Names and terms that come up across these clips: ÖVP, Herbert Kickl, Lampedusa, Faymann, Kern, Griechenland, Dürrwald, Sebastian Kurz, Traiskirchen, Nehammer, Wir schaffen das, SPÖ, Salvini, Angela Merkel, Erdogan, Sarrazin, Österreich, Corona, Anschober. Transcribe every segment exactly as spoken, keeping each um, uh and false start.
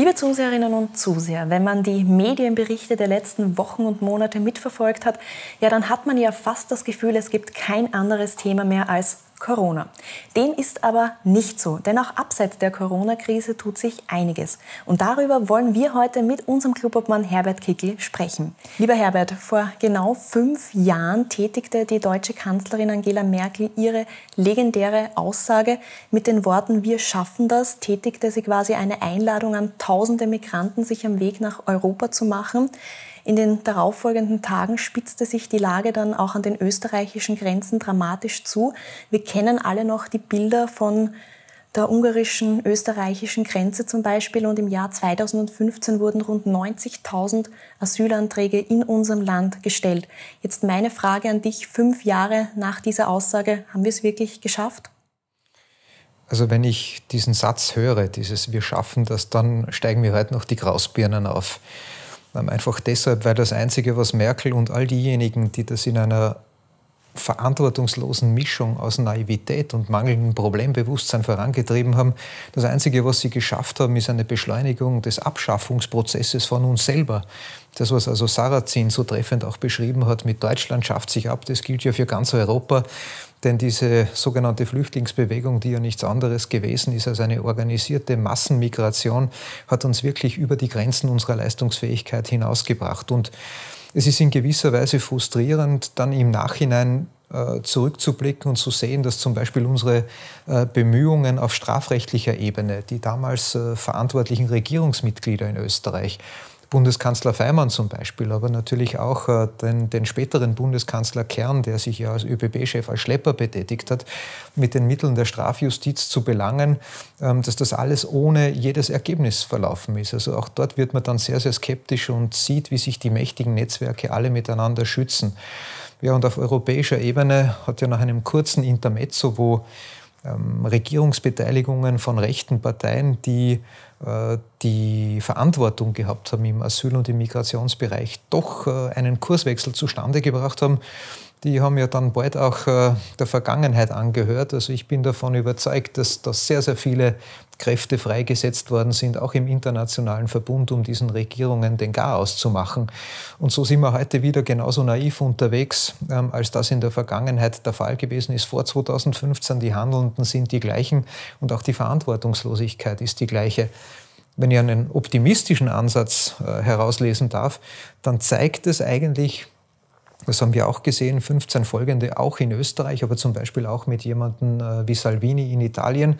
Liebe Zuseherinnen und Zuseher, wenn man die Medienberichte der letzten Wochen und Monate mitverfolgt hat, ja, dann hat man ja fast das Gefühl, es gibt kein anderes Thema mehr als Corona. Dem ist aber nicht so, denn auch abseits der Corona-Krise tut sich einiges. Und darüber wollen wir heute mit unserem Clubobmann Herbert Kickl sprechen. Lieber Herbert, vor genau fünf Jahren tätigte die deutsche Kanzlerin Angela Merkel ihre legendäre Aussage mit den Worten "Wir schaffen das", tätigte sie quasi eine Einladung an tausende Migranten, sich am Weg nach Europa zu machen. In den darauffolgenden Tagen spitzte sich die Lage dann auch an den österreichischen Grenzen dramatisch zu. Wir kennen alle noch die Bilder von der ungarischen, österreichischen Grenze zum Beispiel. Und im Jahr zweitausendfünfzehn wurden rund neunzigtausend Asylanträge in unserem Land gestellt. Jetzt meine Frage an dich, fünf Jahre nach dieser Aussage, haben wir es wirklich geschafft? Also wenn ich diesen Satz höre, dieses "Wir schaffen das", dann steigen mir heute noch die Grausbirnen auf. Einfach deshalb, weil das Einzige, was Merkel und all diejenigen, die das in einer verantwortungslosen Mischung aus Naivität und mangelndem Problembewusstsein vorangetrieben haben, das Einzige, was sie geschafft haben, ist eine Beschleunigung des Abschaffungsprozesses von uns selber. Das, was also Sarrazin so treffend auch beschrieben hat, mit Deutschland schafft sich ab, das gilt ja für ganz Europa. Denn diese sogenannte Flüchtlingsbewegung, die ja nichts anderes gewesen ist als eine organisierte Massenmigration, hat uns wirklich über die Grenzen unserer Leistungsfähigkeit hinausgebracht. Und es ist in gewisser Weise frustrierend, dann im Nachhinein äh, zurückzublicken und zu sehen, dass zum Beispiel unsere äh, Bemühungen auf strafrechtlicher Ebene, die damals äh, verantwortlichen Regierungsmitglieder in Österreich, Bundeskanzler Faymann zum Beispiel, aber natürlich auch äh, den, den späteren Bundeskanzler Kern, der sich ja als Ö B B-Chef als Schlepper betätigt hat, mit den Mitteln der Strafjustiz zu belangen, ähm, dass das alles ohne jedes Ergebnis verlaufen ist. Also auch dort wird man dann sehr, sehr skeptisch und sieht, wie sich die mächtigen Netzwerke alle miteinander schützen. Ja, und auf europäischer Ebene hat ja nach einem kurzen Intermezzo, wo ähm, Regierungsbeteiligungen von rechten Parteien, die die Verantwortung gehabt haben im Asyl- und im Migrationsbereich, doch einen Kurswechsel zustande gebracht haben, die haben ja dann bald auch der Vergangenheit angehört. Also ich bin davon überzeugt, dass da sehr, sehr viele Kräfte freigesetzt worden sind, auch im internationalen Verbund, um diesen Regierungen den Garaus zu machen. Und so sind wir heute wieder genauso naiv unterwegs, als das in der Vergangenheit der Fall gewesen ist. Vor zweitausendfünfzehn, die Handelnden sind die gleichen und auch die Verantwortungslosigkeit ist die gleiche. Wenn ich einen optimistischen Ansatz herauslesen darf, dann zeigt es eigentlich, das haben wir auch gesehen, fünfzehn folgende, auch in Österreich, aber zum Beispiel auch mit jemandem wie Salvini in Italien,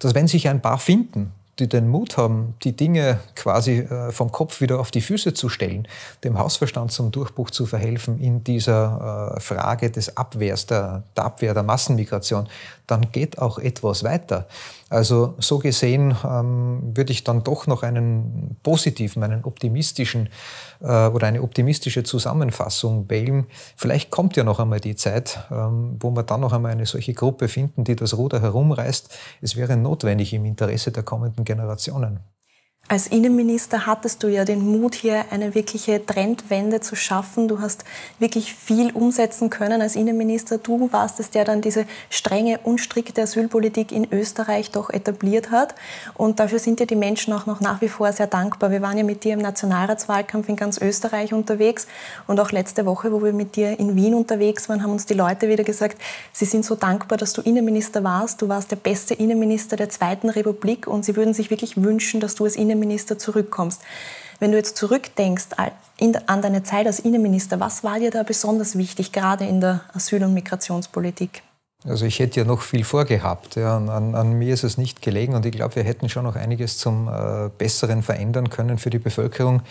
dass wenn sich ein paar finden, die den Mut haben, die Dinge quasi vom Kopf wieder auf die Füße zu stellen, dem Hausverstand zum Durchbruch zu verhelfen in dieser Frage des Abwehrs, der, der Abwehr der Massenmigration, dann geht auch etwas weiter. Also so gesehen ähm, würde ich dann doch noch einen positiven, einen optimistischen äh, oder eine optimistische Zusammenfassung wählen. Vielleicht kommt ja noch einmal die Zeit, ähm, wo wir dann noch einmal eine solche Gruppe finden, die das Ruder herumreißt. Es wäre notwendig im Interesse der kommenden Generationen. Als Innenminister hattest du ja den Mut, hier eine wirkliche Trendwende zu schaffen. Du hast wirklich viel umsetzen können als Innenminister. Du warst es, der dann diese strenge und strikte Asylpolitik in Österreich doch etabliert hat. Und dafür sind dir die Menschen auch noch nach wie vor sehr dankbar. Wir waren ja mit dir im Nationalratswahlkampf in ganz Österreich unterwegs. Und auch letzte Woche, wo wir mit dir in Wien unterwegs waren, haben uns die Leute wieder gesagt, sie sind so dankbar, dass du Innenminister warst. Du warst der beste Innenminister der Zweiten Republik. Und sie würden sich wirklich wünschen, dass du als Innenminister Minister zurückkommst. Wenn du jetzt zurückdenkst an deine Zeit als Innenminister, was war dir da besonders wichtig, gerade in der Asyl- und Migrationspolitik? Also ich hätte ja noch viel vorgehabt. Ja. An, an mir ist es nicht gelegen und ich glaube, wir hätten schon noch einiges zum äh, Besseren verändern können für die Bevölkerung.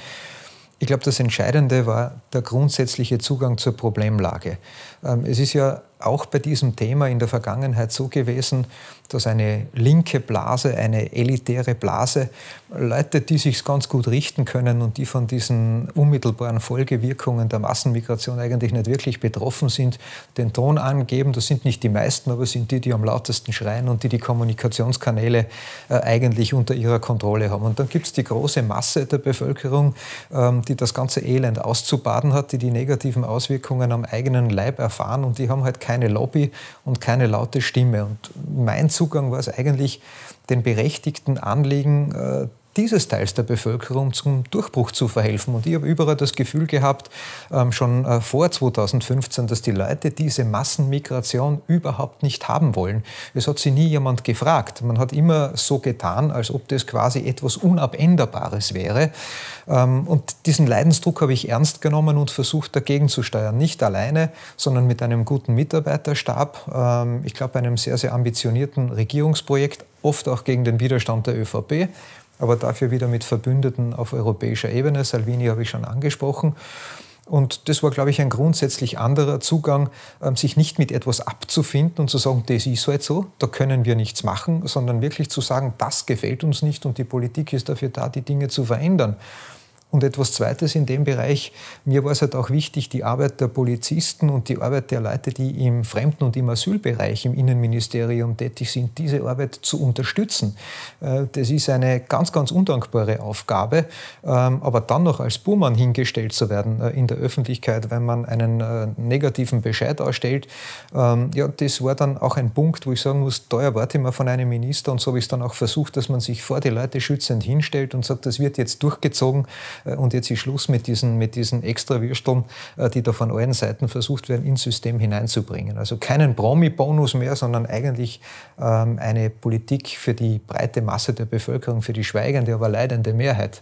Ich glaube, das Entscheidende war der grundsätzliche Zugang zur Problemlage. Ähm, es ist ja auch bei diesem Thema in der Vergangenheit so gewesen, dass eine linke Blase, eine elitäre Blase, Leute, die sich ganz gut richten können und die von diesen unmittelbaren Folgewirkungen der Massenmigration eigentlich nicht wirklich betroffen sind, den Ton angeben. Das sind nicht die meisten, aber sind die, die am lautesten schreien und die die Kommunikationskanäle äh, eigentlich unter ihrer Kontrolle haben. Und dann gibt es die große Masse der Bevölkerung, ähm, die das ganze Elend auszubaden hat, die die negativen Auswirkungen am eigenen Leib erfahren und die haben halt keine Lobby und keine laute Stimme. Und mein Zugang war es eigentlich, den berechtigten Anliegen dieses Teils der Bevölkerung zum Durchbruch zu verhelfen. Und ich habe überall das Gefühl gehabt, schon vor zweitausendfünfzehn, dass die Leute diese Massenmigration überhaupt nicht haben wollen. Es hat sie nie jemand gefragt. Man hat immer so getan, als ob das quasi etwas Unabänderbares wäre. Und diesen Leidensdruck habe ich ernst genommen und versucht, dagegen zu steuern. Nicht alleine, sondern mit einem guten Mitarbeiterstab, ich glaube, einem sehr, sehr ambitionierten Regierungsprojekt, oft auch gegen den Widerstand der ÖVP, aber dafür wieder mit Verbündeten auf europäischer Ebene. Salvini habe ich schon angesprochen. Und das war, glaube ich, ein grundsätzlich anderer Zugang, sich nicht mit etwas abzufinden und zu sagen, das ist halt so, da können wir nichts machen, sondern wirklich zu sagen, das gefällt uns nicht und die Politik ist dafür da, die Dinge zu verändern. Und etwas Zweites in dem Bereich, mir war es halt auch wichtig, die Arbeit der Polizisten und die Arbeit der Leute, die im Fremden- und im Asylbereich im Innenministerium tätig sind, diese Arbeit zu unterstützen. Das ist eine ganz, ganz undankbare Aufgabe, aber dann noch als Buhmann hingestellt zu werden in der Öffentlichkeit, wenn man einen negativen Bescheid ausstellt, ja, das war dann auch ein Punkt, wo ich sagen muss, da erwarte ich mal von einem Minister, und so habe ich es dann auch versucht, dass man sich vor die Leute schützend hinstellt und sagt, das wird jetzt durchgezogen, und jetzt ist Schluss mit diesen, mit diesen Extrawürsteln, die da von allen Seiten versucht werden, ins System hineinzubringen. Also keinen Promi-Bonus mehr, sondern eigentlich ähm, eine Politik für die breite Masse der Bevölkerung, für die schweigende, aber leidende Mehrheit.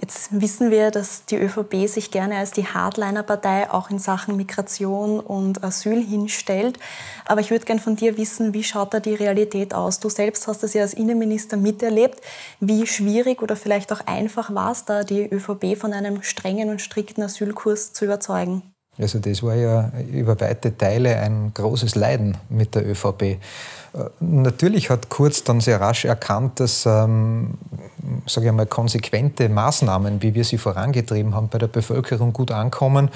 Jetzt wissen wir, dass die ÖVP sich gerne als die Hardliner-Partei auch in Sachen Migration und Asyl hinstellt. Aber ich würde gerne von dir wissen, wie schaut da die Realität aus? Du selbst hast das ja als Innenminister miterlebt. Wie schwierig oder vielleicht auch einfach war es da, die ÖVP von einem strengen und strikten Asylkurs zu überzeugen? Also das war ja über weite Teile ein großes Leiden mit der ÖVP. Natürlich hat Kurz dann sehr rasch erkannt, dass ähm, sage ich mal, konsequente Maßnahmen, wie wir sie vorangetrieben haben, bei der Bevölkerung gut ankommen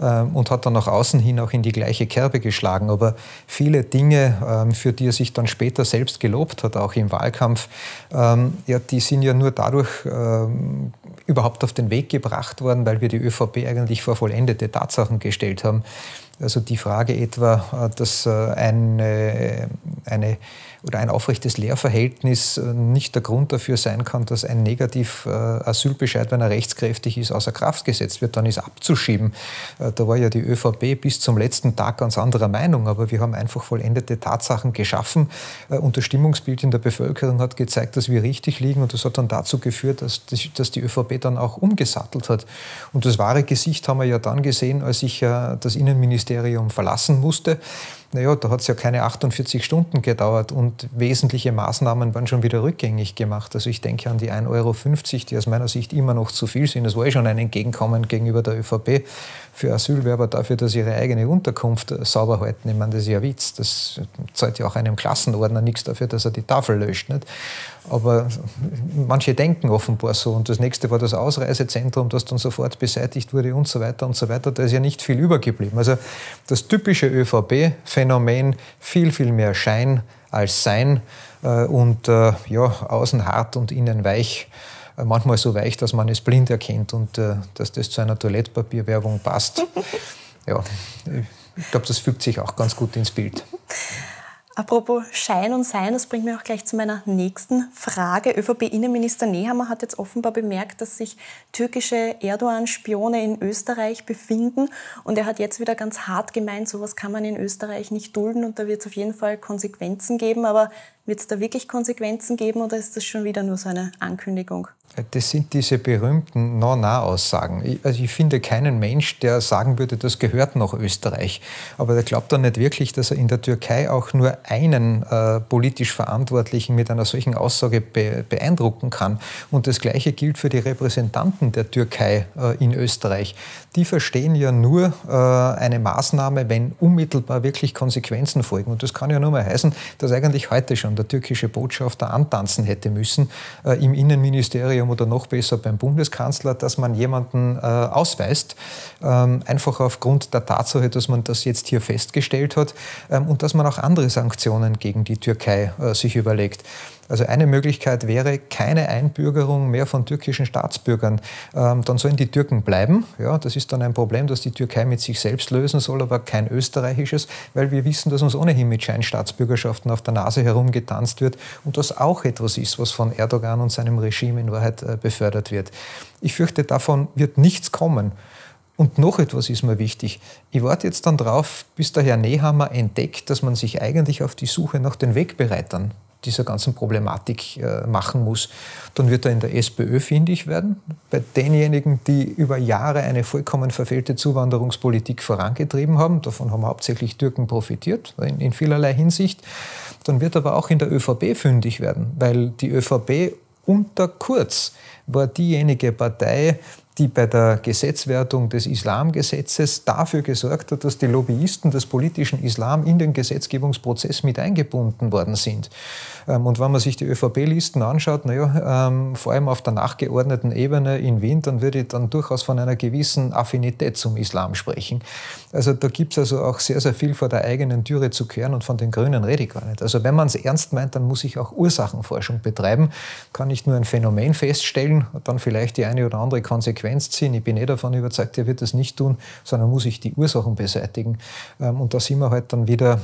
ähm, und hat dann nach außen hin auch in die gleiche Kerbe geschlagen. Aber viele Dinge, ähm, für die er sich dann später selbst gelobt hat, auch im Wahlkampf, ähm, ja, die sind ja nur dadurch ähm, überhaupt auf den Weg gebracht worden, weil wir die ÖVP eigentlich vor vollendete Tatsachen gestellt haben. Also die Frage etwa, dass eine, eine, oder ein aufrechtes Lehrverhältnis nicht der Grund dafür sein kann, dass ein Negativ-Asylbescheid, wenn er rechtskräftig ist, außer Kraft gesetzt wird, dann ist abzuschieben. Da war ja die ÖVP bis zum letzten Tag ganz anderer Meinung, aber wir haben einfach vollendete Tatsachen geschaffen und das Stimmungsbild in der Bevölkerung hat gezeigt, dass wir richtig liegen, und das hat dann dazu geführt, dass die, dass die ÖVP dann auch umgesattelt hat. Und das wahre Gesicht haben wir ja dann gesehen, als ich das Innenministerium verlassen musste. Naja, da hat es ja keine achtundvierzig Stunden gedauert und wesentliche Maßnahmen waren schon wieder rückgängig gemacht. Also ich denke an die ein Euro fünfzig, die aus meiner Sicht immer noch zu viel sind. Das war ja schon ein Entgegenkommen gegenüber der ÖVP für Asylwerber dafür, dass ihre eigene Unterkunft sauber halten. Ich meine, das ist ja Witz. Das zahlt ja auch einem Klassenordner nichts dafür, dass er die Tafel löscht. Nicht? Aber manche denken offenbar so. Und das nächste war das Ausreisezentrum, das dann sofort beseitigt wurde und so weiter und so weiter. Da ist ja nicht viel übergeblieben. Also das typische ÖVP-Phänomen, viel, viel mehr Schein als Sein äh, und äh, ja, außen hart und innen weich, äh, manchmal so weich, dass man es blind erkennt und äh, dass das zu einer Toilettpapierwerbung passt. Ja, ich glaube, das fügt sich auch ganz gut ins Bild. Apropos Schein und Sein, das bringt mich auch gleich zu meiner nächsten Frage. ÖVP-Innenminister Nehammer hat jetzt offenbar bemerkt, dass sich türkische Erdogan-Spione in Österreich befinden. Und er hat jetzt wieder ganz hart gemeint, sowas kann man in Österreich nicht dulden und da wird es auf jeden Fall Konsequenzen geben. Aber wird es da wirklich Konsequenzen geben oder ist das schon wieder nur so eine Ankündigung? Das sind diese berühmten No-Na-Aussagen. Also ich finde keinen Mensch, der sagen würde, das gehört nach Österreich. Aber der glaubt dann nicht wirklich, dass er in der Türkei auch nur einen äh, politisch Verantwortlichen mit einer solchen Aussage be beeindrucken kann. Und das Gleiche gilt für die Repräsentanten der Türkei äh, in Österreich. Die verstehen ja nur äh, eine Maßnahme, wenn unmittelbar wirklich Konsequenzen folgen. Und das kann ja nur mal heißen, dass eigentlich heute schon der türkische Botschafter antanzen hätte müssen äh, im Innenministerium oder noch besser beim Bundeskanzler, dass man jemanden äh, ausweist, ähm, einfach aufgrund der Tatsache, dass man das jetzt hier festgestellt hat, ähm, und dass man auch andere Sanktionen gegen die Türkei äh, sich überlegt. Also eine Möglichkeit wäre keine Einbürgerung mehr von türkischen Staatsbürgern. Ähm, dann sollen die Türken bleiben. Ja, das ist dann ein Problem, das die Türkei mit sich selbst lösen soll, aber kein österreichisches, weil wir wissen, dass uns ohnehin mit Scheinstaatsbürgerschaften auf der Nase herumgetanzt wird und das auch etwas ist, was von Erdogan und seinem Regime in Wahrheit äh, befördert wird. Ich fürchte, davon wird nichts kommen. Und noch etwas ist mir wichtig. Ich warte jetzt dann drauf, bis der Herr Nehammer entdeckt, dass man sich eigentlich auf die Suche nach den Wegbereitern dieser ganzen Problematik äh, machen muss. Dann wird er in der SPÖ findig werden, bei denjenigen, die über Jahre eine vollkommen verfehlte Zuwanderungspolitik vorangetrieben haben. Davon haben hauptsächlich Türken profitiert, in, in vielerlei Hinsicht. Dann wird er aber auch in der ÖVP fündig werden, weil die ÖVP unter Kurz war diejenige Partei, die bei der Gesetzwertung des Islamgesetzes dafür gesorgt hat, dass die Lobbyisten des politischen Islam in den Gesetzgebungsprozess mit eingebunden worden sind. Und wenn man sich die ÖVP-Listen anschaut, naja, vor allem auf der nachgeordneten Ebene in Wien, dann würde ich dann durchaus von einer gewissen Affinität zum Islam sprechen. Also da gibt es also auch sehr, sehr viel vor der eigenen Türe zu kehren und von den Grünen rede ich gar nicht. Also wenn man es ernst meint, dann muss ich auch Ursachenforschung betreiben, kann nicht nur ein Phänomen feststellen und dann vielleicht die eine oder andere Konsequenz ziehen. Ich bin eh davon überzeugt, er wird das nicht tun, sondern muss ich die Ursachen beseitigen. Und da sind wir halt dann wieder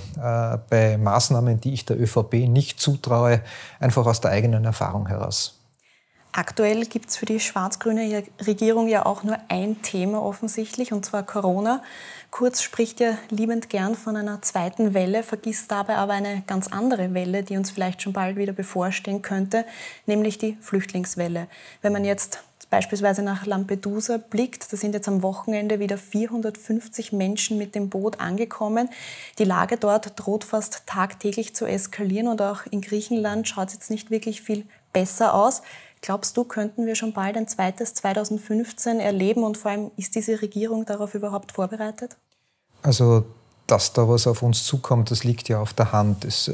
bei Maßnahmen, die ich der ÖVP nicht zutraue, einfach aus der eigenen Erfahrung heraus. Aktuell gibt es für die schwarz-grüne Regierung ja auch nur ein Thema offensichtlich, und zwar Corona. Kurz spricht ja liebend gern von einer zweiten Welle, vergisst dabei aber eine ganz andere Welle, die uns vielleicht schon bald wieder bevorstehen könnte, nämlich die Flüchtlingswelle. Wenn man jetzt beispielsweise nach Lampedusa blickt, da sind jetzt am Wochenende wieder vierhundertfünfzig Menschen mit dem Boot angekommen. Die Lage dort droht fast tagtäglich zu eskalieren und auch in Griechenland schaut es jetzt nicht wirklich viel besser aus. Glaubst du, könnten wir schon bald ein zweites zweitausendfünfzehn erleben und vor allem ist diese Regierung darauf überhaupt vorbereitet? Also dass da was auf uns zukommt, das liegt ja auf der Hand. Das,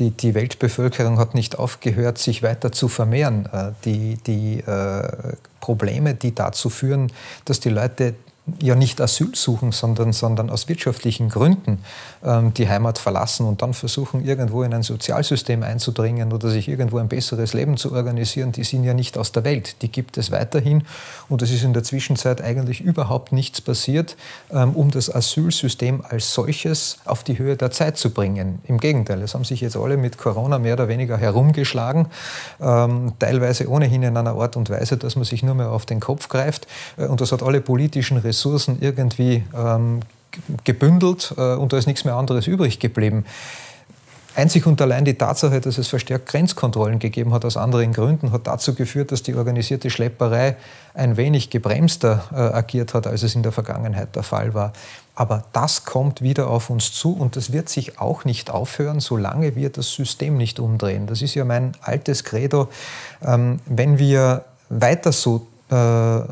die, die Weltbevölkerung hat nicht aufgehört, sich weiter zu vermehren. Die, die äh, Probleme, die dazu führen, dass die Leute ja nicht Asyl suchen, sondern, sondern aus wirtschaftlichen Gründen ähm, die Heimat verlassen und dann versuchen, irgendwo in ein Sozialsystem einzudringen oder sich irgendwo ein besseres Leben zu organisieren, die sind ja nicht aus der Welt. Die gibt es weiterhin und es ist in der Zwischenzeit eigentlich überhaupt nichts passiert, ähm, um das Asylsystem als solches auf die Höhe der Zeit zu bringen. Im Gegenteil, es haben sich jetzt alle mit Corona mehr oder weniger herumgeschlagen, ähm, teilweise ohnehin in einer Art und Weise, dass man sich nur mehr auf den Kopf greift äh, und das hat alle politischen Ressourcen Ressourcen irgendwie ähm, gebündelt äh, und da ist nichts mehr anderes übrig geblieben. Einzig und allein die Tatsache, dass es verstärkt Grenzkontrollen gegeben hat aus anderen Gründen, hat dazu geführt, dass die organisierte Schlepperei ein wenig gebremster äh, agiert hat, als es in der Vergangenheit der Fall war. Aber das kommt wieder auf uns zu und das wird sich auch nicht aufhören, solange wir das System nicht umdrehen. Das ist ja mein altes Credo. Ähm, wenn wir weiter so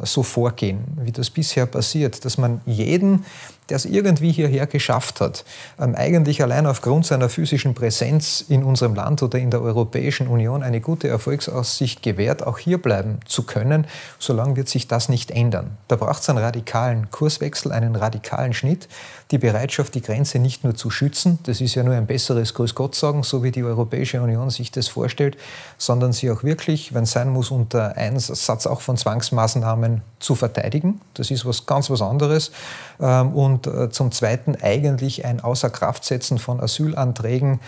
so vorgehen, wie das bisher passiert, dass man jeden, der es irgendwie hierher geschafft hat, eigentlich allein aufgrund seiner physischen Präsenz in unserem Land oder in der Europäischen Union eine gute Erfolgsaussicht gewährt, auch hier bleiben zu können, solange wird sich das nicht ändern. Da braucht es einen radikalen Kurswechsel, einen radikalen Schnitt, die Bereitschaft, die Grenze nicht nur zu schützen, das ist ja nur ein besseres Grüß Gott sagen, so wie die Europäische Union sich das vorstellt, sondern sie auch wirklich, wenn es sein muss, unter Einsatz auch von Zwangs Maßnahmen zu verteidigen. Das ist was ganz was anderes. Und zum Zweiten eigentlich ein Außerkraftsetzen von Asylanträgen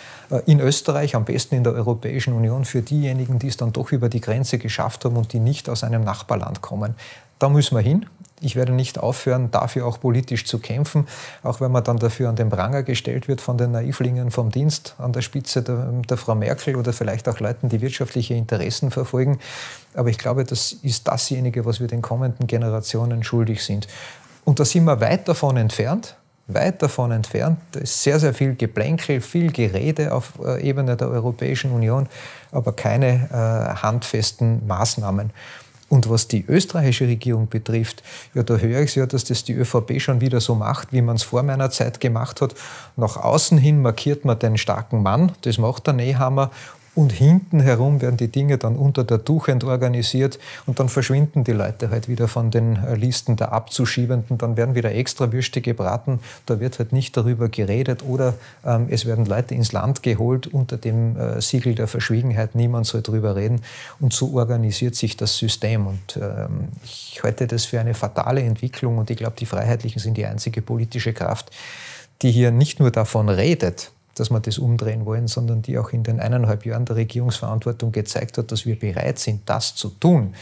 in Österreich, am besten in der Europäischen Union, für diejenigen, die es dann doch über die Grenze geschafft haben und die nicht aus einem Nachbarland kommen. Da müssen wir hin. Ich werde nicht aufhören, dafür auch politisch zu kämpfen, auch wenn man dann dafür an den Pranger gestellt wird von den Naivlingen vom Dienst an der Spitze der, der Frau Merkel oder vielleicht auch Leuten, die wirtschaftliche Interessen verfolgen. Aber ich glaube, das ist dasjenige, was wir den kommenden Generationen schuldig sind. Und da sind wir weit davon entfernt, weit davon entfernt. Da ist sehr, sehr viel Geplänkel, viel Gerede auf Ebene der Europäischen Union, aber keine äh, handfesten Maßnahmen. Und was die österreichische Regierung betrifft, ja, da höre ich es ja, dass das die ÖVP schon wieder so macht, wie man es vor meiner Zeit gemacht hat. Nach außen hin markiert man den starken Mann, das macht der Nehammer. Und hinten herum werden die Dinge dann unter der Tuchend organisiert und dann verschwinden die Leute halt wieder von den Listen der Abzuschiebenden. Dann werden wieder extra Würste gebraten, da wird halt nicht darüber geredet oder ähm, es werden Leute ins Land geholt unter dem äh, Siegel der Verschwiegenheit, niemand soll drüber reden. Und so organisiert sich das System und ähm, ich halte das für eine fatale Entwicklung und ich glaube, die Freiheitlichen sind die einzige politische Kraft, die hier nicht nur davon redet, dass wir das umdrehen wollen, sondern die auch in den eineinhalb Jahren der Regierungsverantwortung gezeigt hat, dass wir bereit sind, das zu tun.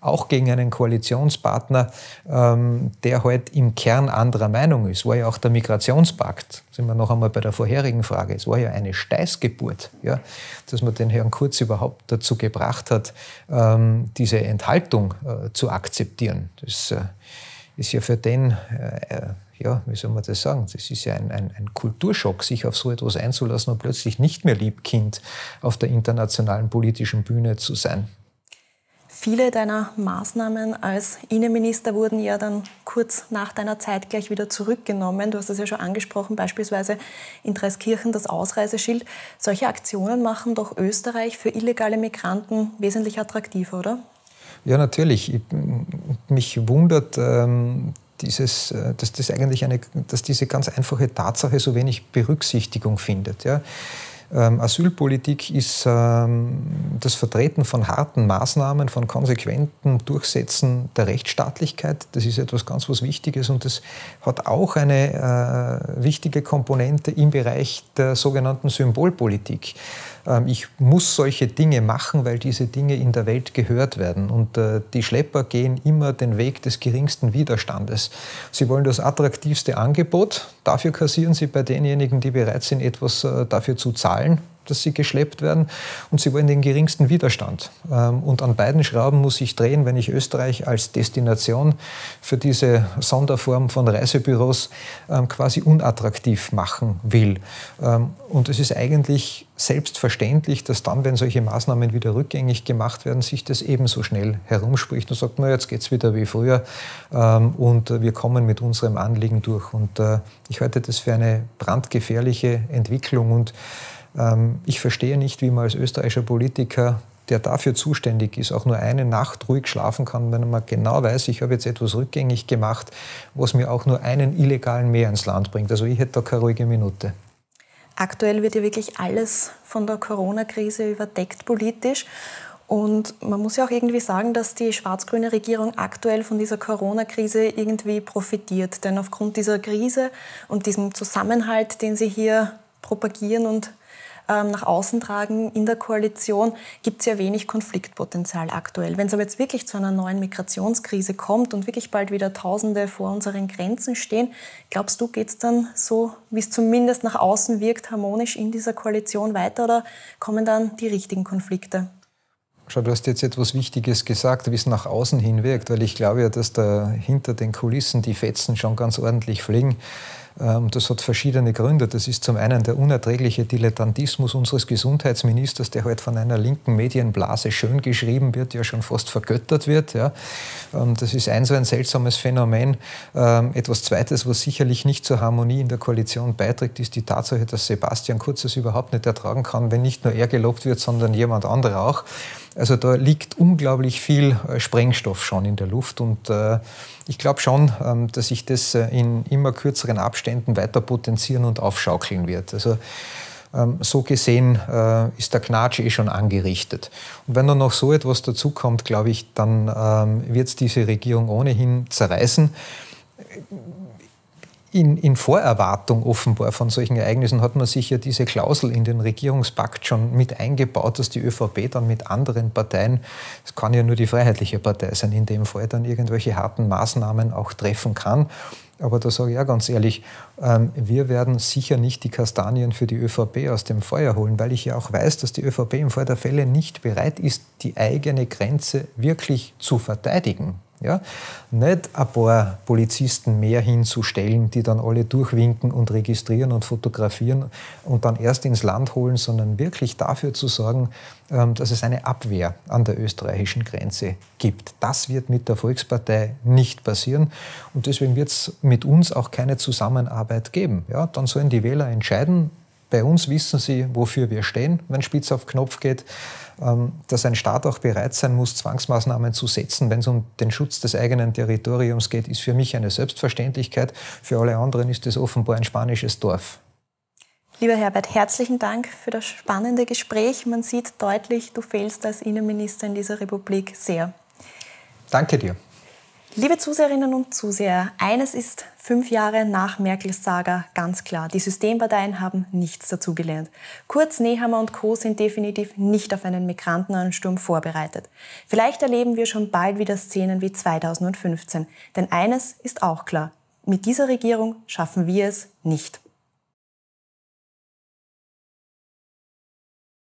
Auch gegen einen Koalitionspartner, ähm, der halt im Kern anderer Meinung ist. War ja auch der Migrationspakt, sind wir noch einmal bei der vorherigen Frage. Es war ja eine Steißgeburt, ja, dass man den Herrn Kurz überhaupt dazu gebracht hat, ähm, diese Enthaltung äh, zu akzeptieren. Das äh, ist ja für den... Äh, Ja, wie soll man das sagen? Das ist ja ein, ein, ein Kulturschock, sich auf so etwas einzulassen und plötzlich nicht mehr Liebkind auf der internationalen politischen Bühne zu sein. Viele deiner Maßnahmen als Innenminister wurden ja dann kurz nach deiner Zeit gleich wieder zurückgenommen. Du hast das ja schon angesprochen, beispielsweise in Traiskirchen das Ausreiseschild. Solche Aktionen machen doch Österreich für illegale Migranten wesentlich attraktiver, oder? Ja, natürlich. Ich, mich wundert... Ähm, Dieses, dass, das eigentlich eine, dass diese ganz einfache Tatsache so wenig Berücksichtigung findet. Ja. Ähm, Asylpolitik ist ähm, das Vertreten von harten Maßnahmen, von konsequenten Durchsetzen der Rechtsstaatlichkeit. Das ist etwas ganz was Wichtiges und das hat auch eine äh, wichtige Komponente im Bereich der sogenannten Symbolpolitik. Ähm, ich muss solche Dinge machen, weil diese Dinge in der Welt gehört werden. Und äh, die Schlepper gehen immer den Weg des geringsten Widerstandes. Sie wollen das attraktivste Angebot. Dafür kassieren sie bei denjenigen, die bereit sind, etwas äh, dafür zu zahlen, dass sie geschleppt werden, und sie wollen den geringsten Widerstand. Und an beiden Schrauben muss ich drehen, wenn ich Österreich als Destination für diese Sonderform von Reisebüros quasi unattraktiv machen will. Und es ist eigentlich selbstverständlich, dass dann, wenn solche Maßnahmen wieder rückgängig gemacht werden, sich das ebenso schnell herumspricht und sagt, na, jetzt geht es wieder wie früher und wir kommen mit unserem Anliegen durch. Und ich halte das für eine brandgefährliche Entwicklung und ich verstehe nicht, wie man als österreichischer Politiker, der dafür zuständig ist, auch nur eine Nacht ruhig schlafen kann, wenn man genau weiß, ich habe jetzt etwas rückgängig gemacht, was mir auch nur einen Illegalen mehr ins Land bringt. Also ich hätte da keine ruhige Minute. Aktuell wird ja wirklich alles von der Corona-Krise überdeckt politisch. Und man muss ja auch irgendwie sagen, dass die schwarz-grüne Regierung aktuell von dieser Corona-Krise irgendwie profitiert. Denn aufgrund dieser Krise und diesem Zusammenhalt, den sie hier propagieren und nach außen tragen, in der Koalition gibt es ja wenig Konfliktpotenzial aktuell. Wenn es aber jetzt wirklich zu einer neuen Migrationskrise kommt und wirklich bald wieder Tausende vor unseren Grenzen stehen, glaubst du, geht es dann so, wie es zumindest nach außen wirkt, harmonisch in dieser Koalition weiter oder kommen dann die richtigen Konflikte? Schau, du hast jetzt etwas Wichtiges gesagt, wie es nach außen hin wirkt, weil ich glaube ja, dass da hinter den Kulissen die Fetzen schon ganz ordentlich fliegen. Das hat verschiedene Gründe. Das ist zum einen der unerträgliche Dilettantismus unseres Gesundheitsministers, der halt von einer linken Medienblase schön geschrieben wird, ja schon fast vergöttert wird. Ja. Das ist ein so ein seltsames Phänomen. Etwas Zweites, was sicherlich nicht zur Harmonie in der Koalition beiträgt, ist die Tatsache, dass Sebastian Kurz es überhaupt nicht ertragen kann, wenn nicht nur er gelobt wird, sondern jemand anderer auch. Also da liegt unglaublich viel Sprengstoff schon in der Luft und äh, ich glaube schon, ähm, dass sich das in immer kürzeren Abständen weiter potenzieren und aufschaukeln wird. Also ähm, so gesehen äh, ist der Knatsch eh schon angerichtet. Und wenn dann noch so etwas dazukommt, glaube ich, dann ähm, wird es diese Regierung ohnehin zerreißen. In, in Vorerwartung offenbar von solchen Ereignissen hat man sich ja diese Klausel in den Regierungspakt schon mit eingebaut, dass die ÖVP dann mit anderen Parteien, es kann ja nur die Freiheitliche Partei sein, in dem Fall dann irgendwelche harten Maßnahmen auch treffen kann. Aber da sage ich auch ganz ehrlich, wir werden sicher nicht die Kastanien für die ÖVP aus dem Feuer holen, weil ich ja auch weiß, dass die ÖVP im Fall der Fälle nicht bereit ist, die eigene Grenze wirklich zu verteidigen. Ja? Nicht ein paar Polizisten mehr hinzustellen, die dann alle durchwinken und registrieren und fotografieren und dann erst ins Land holen, sondern wirklich dafür zu sorgen, dass es eine Abwehr an der österreichischen Grenze gibt. Das wird mit der Volkspartei nicht passieren und deswegen wird es mit uns auch keine Zusammenarbeit geben. Ja, dann sollen die Wähler entscheiden, Bei uns wissen sie, wofür wir stehen, wenn Spitz auf Knopf geht, dass ein Staat auch bereit sein muss, Zwangsmaßnahmen zu setzen, wenn es um den Schutz des eigenen Territoriums geht, ist für mich eine Selbstverständlichkeit. Für alle anderen ist es offenbar ein spanisches Dorf. Lieber Herbert, herzlichen Dank für das spannende Gespräch. Man sieht deutlich, du fehlst als Innenminister in dieser Republik sehr. Danke dir. Liebe Zuseherinnen und Zuseher, eines ist fünf Jahre nach Merkels Saga ganz klar. Die Systemparteien haben nichts dazugelernt. Kurz, Nehammer und Co. sind definitiv nicht auf einen Migrantenansturm vorbereitet. Vielleicht erleben wir schon bald wieder Szenen wie zweitausendfünfzehn. Denn eines ist auch klar, mit dieser Regierung schaffen wir es nicht.